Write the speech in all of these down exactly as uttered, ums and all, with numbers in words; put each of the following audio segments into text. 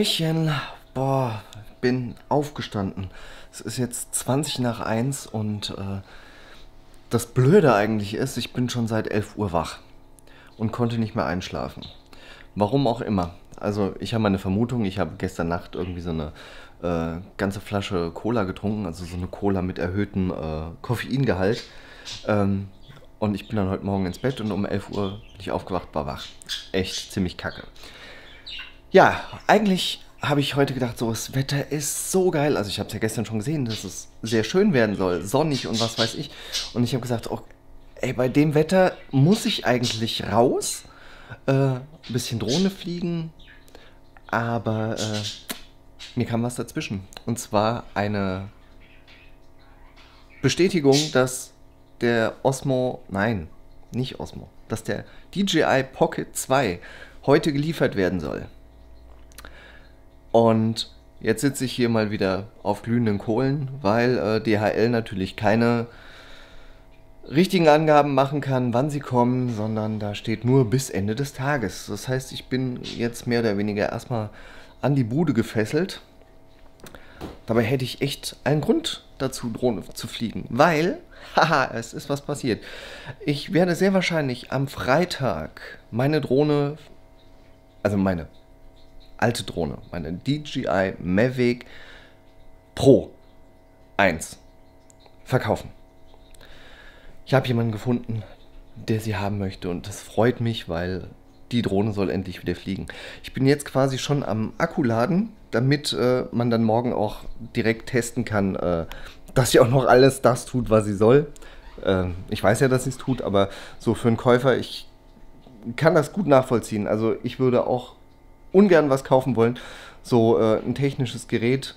Hallöchen, boah, bin aufgestanden. Es ist jetzt zwanzig nach eins und äh, das Blöde eigentlich ist, ich bin schon seit elf Uhr wach und konnte nicht mehr einschlafen. Warum auch immer. Also ich habe meine Vermutung, ich habe gestern Nacht irgendwie so eine äh, ganze Flasche Cola getrunken, also so eine Cola mit erhöhtem äh, Koffeingehalt. Ähm, und ich bin dann heute Morgen ins Bett und um elf Uhr bin ich aufgewacht, war wach. Echt ziemlich kacke. Ja, eigentlich habe ich heute gedacht, so das Wetter ist so geil. Also ich habe es ja gestern schon gesehen, dass es sehr schön werden soll, sonnig und was weiß ich. Und ich habe gesagt, oh, ey, bei dem Wetter muss ich eigentlich raus, äh, ein bisschen Drohne fliegen, aber äh, mir kam was dazwischen. Und zwar eine Bestätigung, dass der Osmo, nein, nicht Osmo, dass der D J I Pocket zwei heute geliefert werden soll. Und jetzt sitze ich hier mal wieder auf glühenden Kohlen, weil äh, D H L natürlich keine richtigen Angaben machen kann, wann sie kommen, sondern da steht nur bis Ende des Tages. Das heißt, ich bin jetzt mehr oder weniger erstmal an die Bude gefesselt. Dabei hätte ich echt einen Grund dazu, Drohne zu fliegen, weil, haha, es ist was passiert. Ich werde sehr wahrscheinlich am Freitag meine Drohne, also meine alte Drohne, meine D J I Mavic Pro eins verkaufen. Ich habe jemanden gefunden, der sie haben möchte und das freut mich, weil die Drohne soll endlich wieder fliegen. Ich bin jetzt quasi schon am Akkuladen, damit äh, man dann morgen auch direkt testen kann, äh, dass sie auch noch alles das tut, was sie soll. Äh, ich weiß ja, dass sie es tut, aber so für einen Käufer, ich kann das gut nachvollziehen. Also ich würde auch ungern was kaufen wollen, so äh, ein technisches Gerät,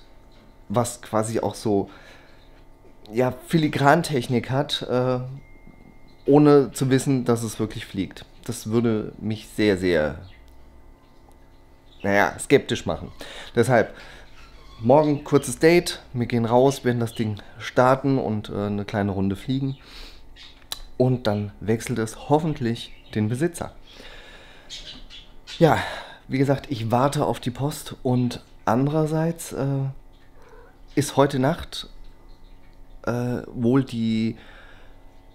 was quasi auch so, ja, Filigrantechnik hat, äh, ohne zu wissen, dass es wirklich fliegt. Das würde mich sehr, sehr, naja, skeptisch machen. Deshalb, morgen kurzes Date, wir gehen raus, werden das Ding starten und äh, eine kleine Runde fliegen und dann wechselt es hoffentlich den Besitzer. Ja, wie gesagt, ich warte auf die Post und andererseits äh, ist heute Nacht äh, wohl die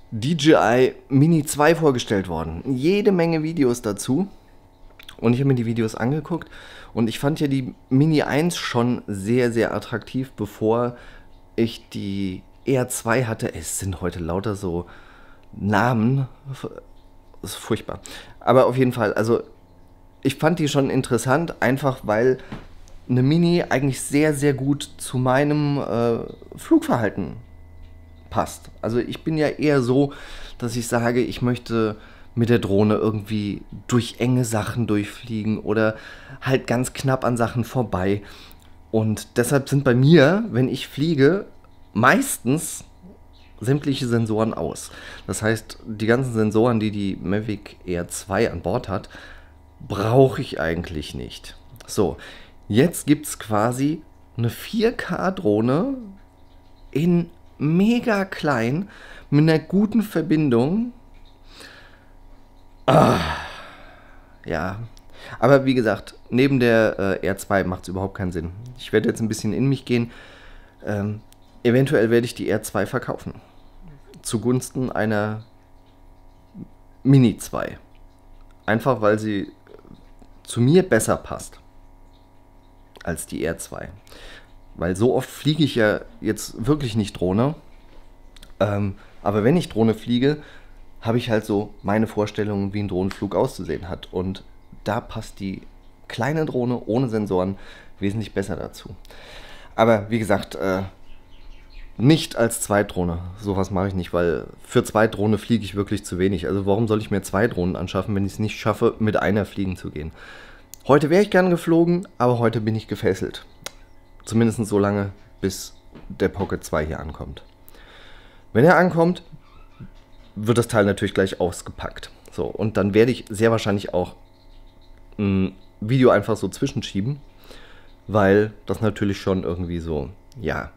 D J I Mini zwei vorgestellt worden. Jede Menge Videos dazu und ich habe mir die Videos angeguckt und ich fand ja die Mini eins schon sehr, sehr attraktiv, bevor ich die R zwei hatte. Es sind heute lauter so Namen, das ist furchtbar. Aber auf jeden Fall, also ich fand die schon interessant, einfach weil eine Mini eigentlich sehr, sehr gut zu meinem äh, Flugverhalten passt. Also ich bin ja eher so, dass ich sage, ich möchte mit der Drohne irgendwie durch enge Sachen durchfliegen oder halt ganz knapp an Sachen vorbei. Und deshalb sind bei mir, wenn ich fliege, meistens sämtliche Sensoren aus. Das heißt, die ganzen Sensoren, die die Mavic Air zwei an Bord hat, brauche ich eigentlich nicht. So, jetzt gibt es quasi eine vier K Drohne in mega klein mit einer guten Verbindung. Ah, ja, aber wie gesagt, neben der äh, R zwei macht es überhaupt keinen Sinn. Ich werde jetzt ein bisschen in mich gehen. Ähm, eventuell werde ich die R zwei verkaufen. Zugunsten einer Mini zwei. Einfach weil sie zu mir besser passt als die R zwei. Weil so oft fliege ich ja jetzt wirklich nicht Drohne. Ähm, aber wenn ich Drohne fliege, habe ich halt so meine Vorstellungen, wie ein Drohnenflug auszusehen hat. Und da passt die kleine Drohne ohne Sensoren wesentlich besser dazu. Aber wie gesagt, äh, nicht als Zweitdrohne. Sowas mache ich nicht, weil für Zweitdrohne fliege ich wirklich zu wenig. Also warum soll ich mir zwei Drohnen anschaffen, wenn ich es nicht schaffe, mit einer fliegen zu gehen? Heute wäre ich gern geflogen, aber heute bin ich gefesselt. Zumindest so lange, bis der Pocket zwei hier ankommt. Wenn er ankommt, wird das Teil natürlich gleich ausgepackt. So, und dann werde ich sehr wahrscheinlich auch ein Video einfach so zwischenschieben, weil das natürlich schon irgendwie so, ja,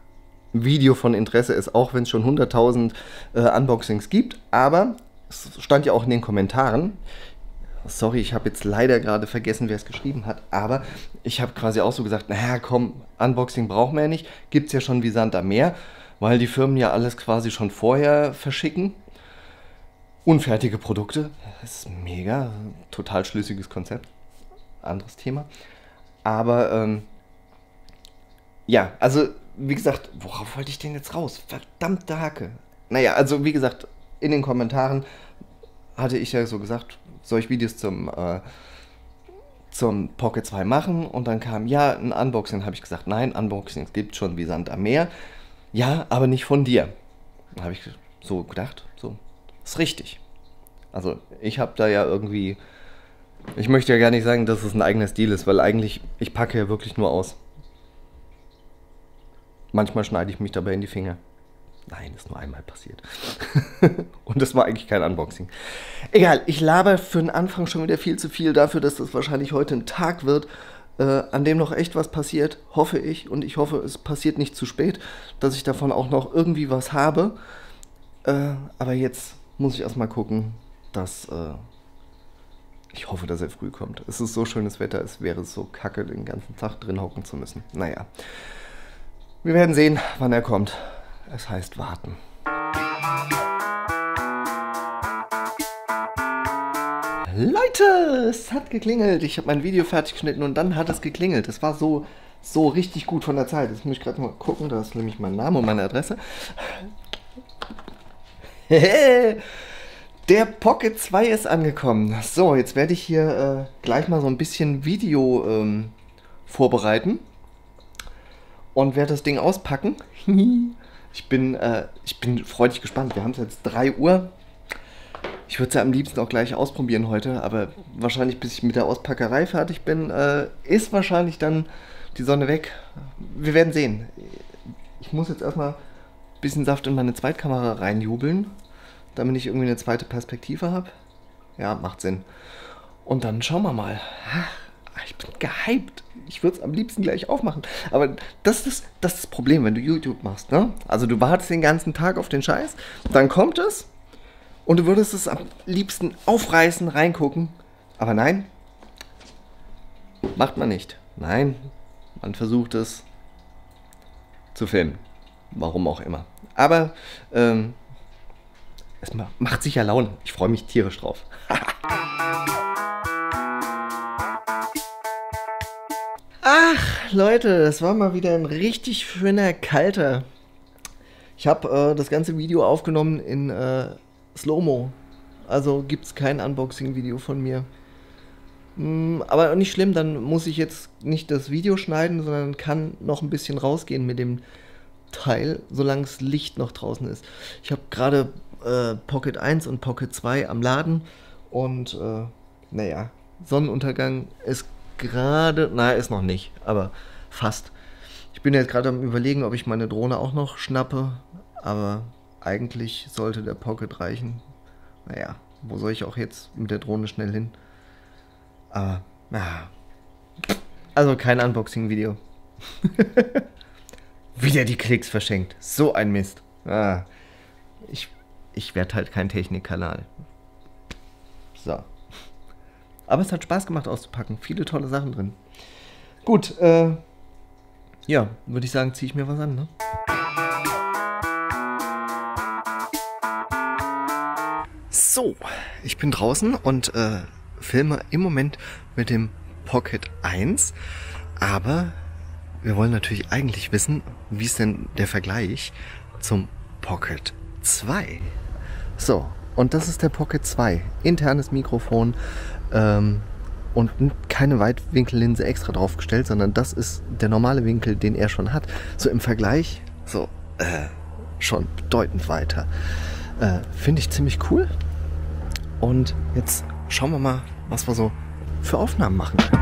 Video von Interesse ist, auch wenn es schon hunderttausend äh, Unboxings gibt. Aber es stand ja auch in den Kommentaren, sorry, ich habe jetzt leider gerade vergessen, wer es geschrieben hat, aber ich habe quasi auch so gesagt, naja, komm, Unboxing brauchen wir ja nicht, gibt es ja schon wie Sand am Meer, weil die Firmen ja alles quasi schon vorher verschicken. Unfertige Produkte, das ist mega, total schlüssiges Konzept, anderes Thema. Aber ähm, ja, also wie gesagt, worauf wollte ich denn jetzt raus? Verdammte Hacke. Naja, also wie gesagt, in den Kommentaren hatte ich ja so gesagt, soll ich Videos zum, äh, zum Pocket zwei machen? Und dann kam, ja, ein Unboxing, habe ich gesagt, nein, Unboxings gibt es schon wie Sand am Meer. Ja, aber nicht von dir. Habe ich so gedacht, so. Ist richtig. Also ich habe da ja irgendwie, ich möchte ja gar nicht sagen, dass es ein eigener Stil ist, weil eigentlich, ich packe ja wirklich nur aus. Manchmal schneide ich mich dabei in die Finger. Nein, ist nur einmal passiert. Und das war eigentlich kein Unboxing. Egal, ich laber für den Anfang schon wieder viel zu viel dafür, dass das wahrscheinlich heute ein Tag wird, äh, an dem noch echt was passiert, hoffe ich. Und ich hoffe, es passiert nicht zu spät, dass ich davon auch noch irgendwie was habe. Äh, aber jetzt muss ich erstmal gucken, dass äh, ich hoffe, dass er früh kommt. Es ist so schönes Wetter, es wäre so kacke, den ganzen Tag drin hocken zu müssen. Naja, wir werden sehen, wann er kommt. Es heißt warten. Leute, es hat geklingelt. Ich habe mein Video fertig geschnitten und dann hat es geklingelt. Es war so, so richtig gut von der Zeit. Jetzt muss ich gerade mal gucken, da ist nämlich mein Name und meine Adresse. Der Pocket zwei ist angekommen. So, jetzt werde ich hier äh, gleich mal so ein bisschen Video ähm, vorbereiten und werde das Ding auspacken. Ich bin, äh, ich bin freudig gespannt. Wir haben es jetzt drei Uhr. Ich würde es ja am liebsten auch gleich ausprobieren heute, aber wahrscheinlich bis ich mit der Auspackerei fertig bin, äh, ist wahrscheinlich dann die Sonne weg. Wir werden sehen. Ich muss jetzt erstmal bisschen Saft in meine Zweitkamera reinjubeln, damit ich irgendwie eine zweite Perspektive habe. Ja, macht Sinn. Und dann schauen wir mal. Ich bin gehypt. Ich würde es am liebsten gleich aufmachen. Aber das ist das, ist das Problem, wenn du YouTube machst, ne? Also du wartest den ganzen Tag auf den Scheiß, dann kommt es und du würdest es am liebsten aufreißen, reingucken. Aber nein, macht man nicht. Nein, man versucht es zu filmen. Warum auch immer. Aber ähm, es macht sicher Laune. Ich freue mich tierisch drauf. Ach, Leute, das war mal wieder ein richtig schöner kalter. Ich habe äh, das ganze Video aufgenommen in äh, Slow-Mo. Also gibt es kein Unboxing-Video von mir. Mm, aber nicht schlimm, dann muss ich jetzt nicht das Video schneiden, sondern kann noch ein bisschen rausgehen mit dem Teil, solange das Licht noch draußen ist. Ich habe gerade äh, Pocket eins und Pocket zwei am Laden und äh, naja, Sonnenuntergang ist gerade, naja, ist noch nicht, aber fast. Ich bin jetzt gerade am Überlegen, ob ich meine Drohne auch noch schnappe, aber eigentlich sollte der Pocket reichen. Naja, wo soll ich auch jetzt mit der Drohne schnell hin? Aber, naja. Also kein Unboxing-Video. Wieder die Klicks verschenkt. So ein Mist. Ah, ich ich werde halt kein Technikkanal. So. Aber es hat Spaß gemacht auszupacken. Viele tolle Sachen drin. Gut, äh, ja, würde ich sagen, ziehe ich mir was an, ne? So, ich bin draußen und äh, filme im Moment mit dem Pocket eins. Aber wir wollen natürlich eigentlich wissen, wie ist denn der Vergleich zum Pocket zwei? So, und das ist der Pocket zwei. Internes Mikrofon ähm, und keine Weitwinkellinse extra draufgestellt, sondern das ist der normale Winkel, den er schon hat. So im Vergleich, so äh, schon bedeutend weiter. Äh, finde ich ziemlich cool. Und jetzt schauen wir mal, was wir so für Aufnahmen machen können.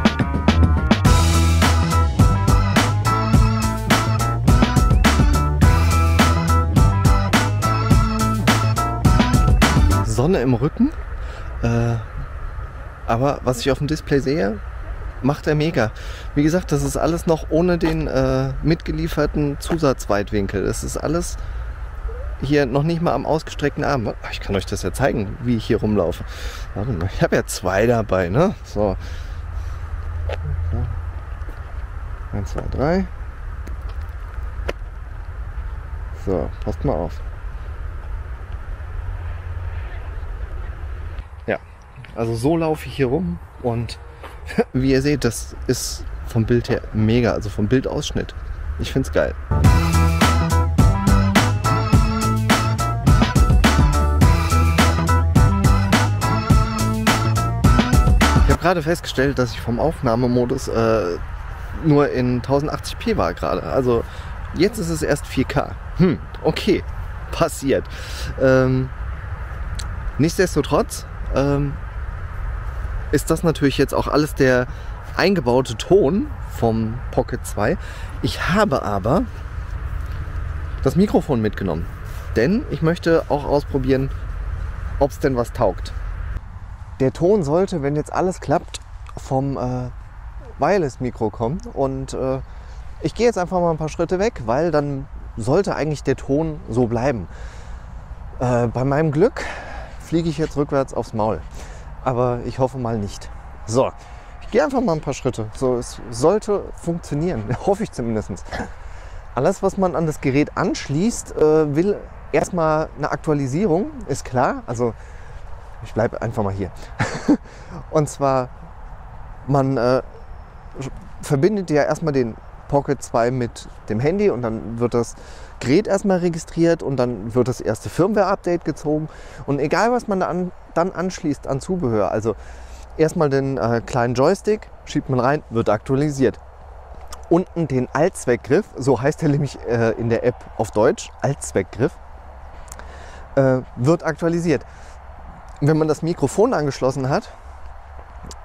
Sonne im Rücken, äh, aber was ich auf dem Display sehe, macht er mega. Wie gesagt, das ist alles noch ohne den äh, mitgelieferten Zusatzweitwinkel. Es ist alles hier noch nicht mal am ausgestreckten Arm. Ich kann euch das ja zeigen, wie ich hier rumlaufe. Ich habe ja zwei dabei, ne? So. eins, zwei, drei. So, passt mal auf. Ja, also so laufe ich hier rum und wie ihr seht, das ist vom Bild her mega, also vom Bildausschnitt. Ich find's geil. Ich habe gerade festgestellt, dass ich vom Aufnahmemodus äh, nur in tausendachtzig p war gerade. Also jetzt ist es erst vier K. Hm, okay, passiert. Ähm, nichtsdestotrotz ähm, ist das natürlich jetzt auch alles der eingebaute Ton vom Pocket zwei. Ich habe aber das Mikrofon mitgenommen, denn ich möchte auch ausprobieren, ob es denn was taugt. Der Ton sollte, wenn jetzt alles klappt, vom äh, Wireless-Mikro kommen und äh, ich gehe jetzt einfach mal ein paar Schritte weg, weil dann sollte eigentlich der Ton so bleiben. Äh, bei meinem Glück fliege ich jetzt rückwärts aufs Maul, aber ich hoffe mal nicht. So. Geh einfach mal ein paar Schritte. So, es sollte funktionieren, hoffe ich zumindest. Alles, was man an das Gerät anschließt, äh, will erstmal eine Aktualisierung, ist klar. Also ich bleibe einfach mal hier. Und zwar, man äh, verbindet ja erstmal den Pocket zwei mit dem Handy und dann wird das Gerät erstmal registriert und dann wird das erste Firmware-Update gezogen. Und egal, was man da an, dann anschließt an Zubehör, also erstmal den äh, kleinen Joystick, schiebt man rein, wird aktualisiert. Unten den Allzweckgriff, so heißt er nämlich äh, in der App auf Deutsch, Allzweckgriff, äh, wird aktualisiert. Wenn man das Mikrofon angeschlossen hat,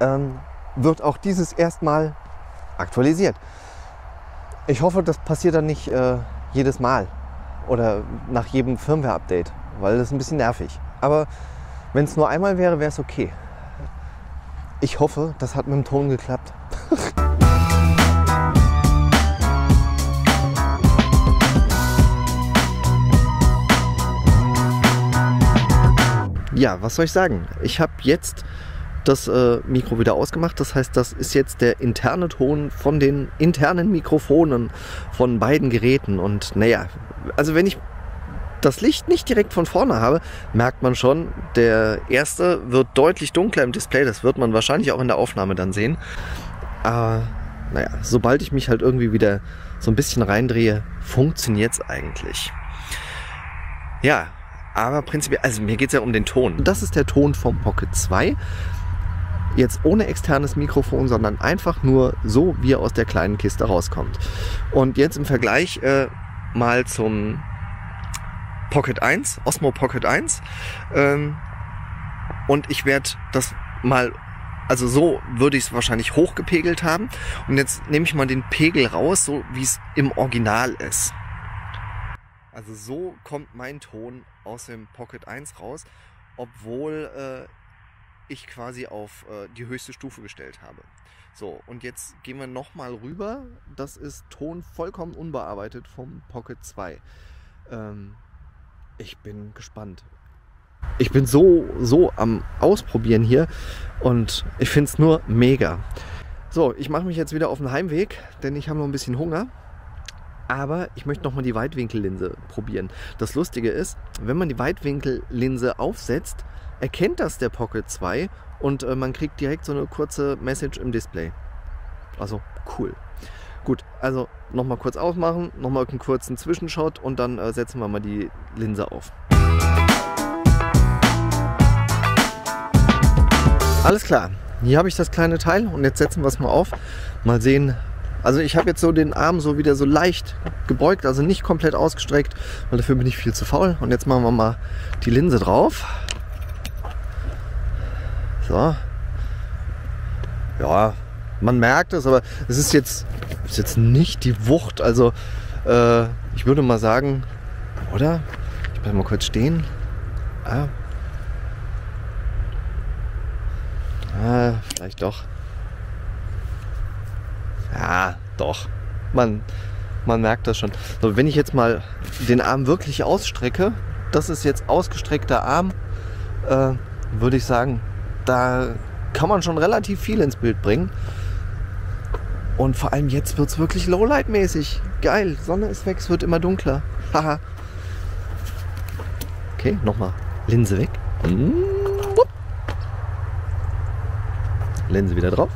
ähm, wird auch dieses erstmal aktualisiert. Ich hoffe, das passiert dann nicht äh, jedes Mal oder nach jedem Firmware-Update, weil das ist ein bisschen nervig. Aber wenn es nur einmal wäre, wäre es okay. Ich hoffe, das hat mit dem Ton geklappt. Ja, was soll ich sagen? Ich habe jetzt das äh, Mikro wieder ausgemacht. Das heißt, das ist jetzt der interne Ton von den internen Mikrofonen von beiden Geräten. Und naja, also wenn ich das Licht nicht direkt von vorne habe, merkt man schon, der erste wird deutlich dunkler im Display. Das wird man wahrscheinlich auch in der Aufnahme dann sehen. Aber naja, sobald ich mich halt irgendwie wieder so ein bisschen reindrehe, funktioniert es eigentlich. Ja, aber prinzipiell, also mir geht es ja um den Ton. Das ist der Ton vom Pocket zwei. Jetzt ohne externes Mikrofon, sondern einfach nur so, wie er aus der kleinen Kiste rauskommt. Und jetzt im Vergleich äh, mal zum Pocket eins, Osmo Pocket eins, ähm, und ich werde das mal, also so würde ich es wahrscheinlich hochgepegelt haben und jetzt nehme ich mal den Pegel raus, so wie es im Original ist. Also so kommt mein Ton aus dem Pocket eins raus, obwohl äh, ich quasi auf äh, die höchste Stufe gestellt habe. So, und jetzt gehen wir nochmal rüber, das ist Ton vollkommen unbearbeitet vom Pocket zwei. Ähm, ich bin gespannt. Ich bin so, so am Ausprobieren hier und ich finde es nur mega. So, ich mache mich jetzt wieder auf den Heimweg, denn ich habe noch ein bisschen Hunger. Aber ich möchte nochmal die Weitwinkellinse probieren. Das Lustige ist, wenn man die Weitwinkellinse aufsetzt, erkennt das der Pocket zwei und äh, man kriegt direkt so eine kurze Message im Display. Also cool. Gut, also nochmal kurz ausmachen, nochmal einen kurzen Zwischenshot und dann äh, setzen wir mal die Linse auf. Alles klar, hier habe ich das kleine Teil und jetzt setzen wir es mal auf. Mal sehen, also ich habe jetzt so den Arm so wieder so leicht gebeugt, also nicht komplett ausgestreckt, weil dafür bin ich viel zu faul. Und jetzt machen wir mal die Linse drauf. So. Ja. Man merkt es, aber es ist jetzt, ist jetzt nicht die Wucht. Also äh, ich würde mal sagen, oder? Ich bleib mal kurz stehen. Ah. Ah, vielleicht doch. Ja, doch. Man, man merkt das schon. So, wenn ich jetzt mal den Arm wirklich ausstrecke, das ist jetzt ausgestreckter Arm, äh, würde ich sagen, da kann man schon relativ viel ins Bild bringen. Und vor allem jetzt wird es wirklich Lowlight-mäßig. Geil, Sonne ist weg, es wird immer dunkler. Haha. Okay, nochmal. Linse weg. Linse wieder drauf.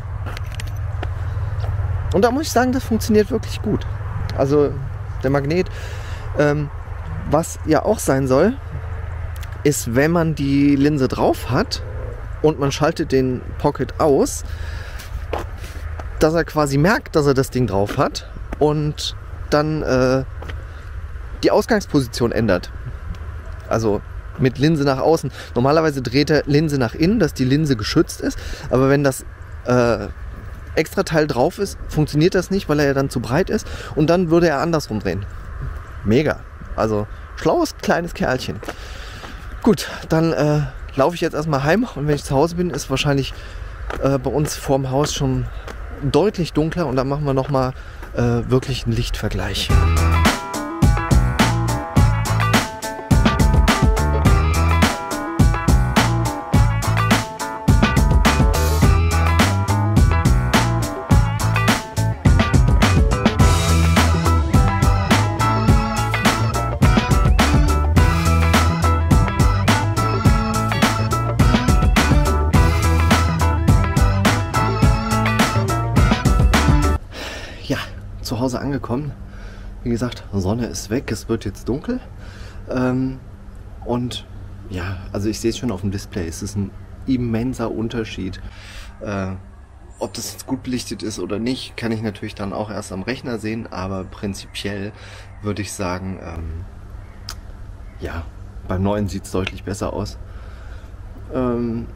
Und da muss ich sagen, das funktioniert wirklich gut. Also der Magnet, ähm, was ja auch sein soll, ist, wenn man die Linse drauf hat und man schaltet den Pocket aus, dass er quasi merkt, dass er das Ding drauf hat und dann äh, die Ausgangsposition ändert. Also mit Linse nach außen. Normalerweise dreht er Linse nach innen, dass die Linse geschützt ist. Aber wenn das äh, extra Teil drauf ist, funktioniert das nicht, weil er ja dann zu breit ist. Und dann würde er andersrum drehen. Mega. Also schlaues kleines Kerlchen. Gut, dann äh, laufe ich jetzt erstmal heim. Und wenn ich zu Hause bin, ist wahrscheinlich äh, bei uns vorm Haus schon deutlich dunkler. Und dann machen wir nochmal äh, wirklich einen Lichtvergleich. Angekommen. Wie gesagt, Sonne ist weg, es wird jetzt dunkel. Ähm, und ja, also ich sehe es schon auf dem Display, es ist ein immenser Unterschied. Äh, ob das jetzt gut belichtet ist oder nicht, kann ich natürlich dann auch erst am Rechner sehen, aber prinzipiell würde ich sagen, ähm, ja, beim neuen sieht es deutlich besser aus. Ähm,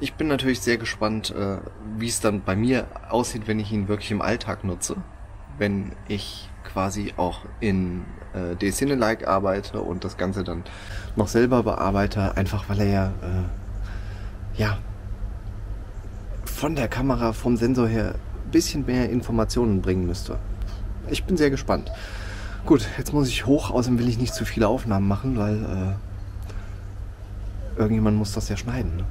ich bin natürlich sehr gespannt, äh, wie es dann bei mir aussieht, wenn ich ihn wirklich im Alltag nutze. Wenn ich quasi auch in äh, D-Cinelike arbeite und das Ganze dann noch selber bearbeite, einfach weil er ja, äh, ja von der Kamera, vom Sensor her ein bisschen mehr Informationen bringen müsste. Ich bin sehr gespannt. Gut, jetzt muss ich hoch, außerdem will ich nicht zu viele Aufnahmen machen, weil äh, irgendjemand muss das ja schneiden. Ne?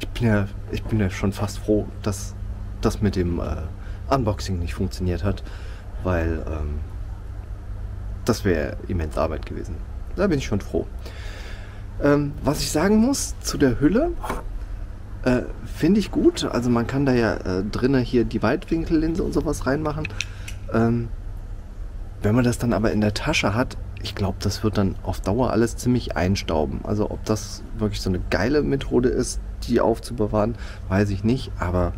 ich, bin ja, ich bin ja schon fast froh, dass das mit dem... Äh, Unboxing nicht funktioniert hat, weil ähm, das wäre immens Arbeit gewesen. Da bin ich schon froh. Ähm, was ich sagen muss zu der Hülle, äh, finde ich gut. Also man kann da ja äh, drinnen hier die Weitwinkellinse und sowas reinmachen. Ähm, wenn man das dann aber in der Tasche hat, ich glaube, das wird dann auf Dauer alles ziemlich einstauben. Also ob das wirklich so eine geile Methode ist, die aufzubewahren, weiß ich nicht, aber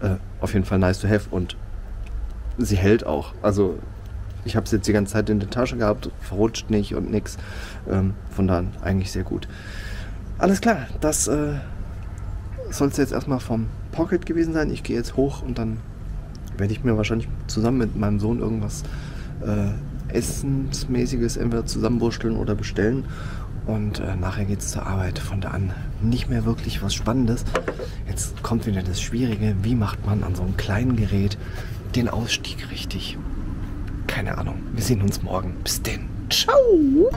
Äh, auf jeden Fall nice to have und sie hält auch. Also ich habe es jetzt die ganze Zeit in der Tasche gehabt, verrutscht nicht und nix. Ähm, von da an eigentlich sehr gut. Alles klar, das äh, soll es jetzt erstmal vom Pocket gewesen sein. Ich gehe jetzt hoch und dann werde ich mir wahrscheinlich zusammen mit meinem Sohn irgendwas äh, Essensmäßiges entweder zusammenwursteln oder bestellen. Und äh, nachher geht es zur Arbeit. Von da an nicht mehr wirklich was Spannendes. Jetzt kommt wieder das Schwierige. Wie macht man an so einem kleinen Gerät den Ausstieg richtig? Keine Ahnung. Wir sehen uns morgen. Bis denn. Ciao!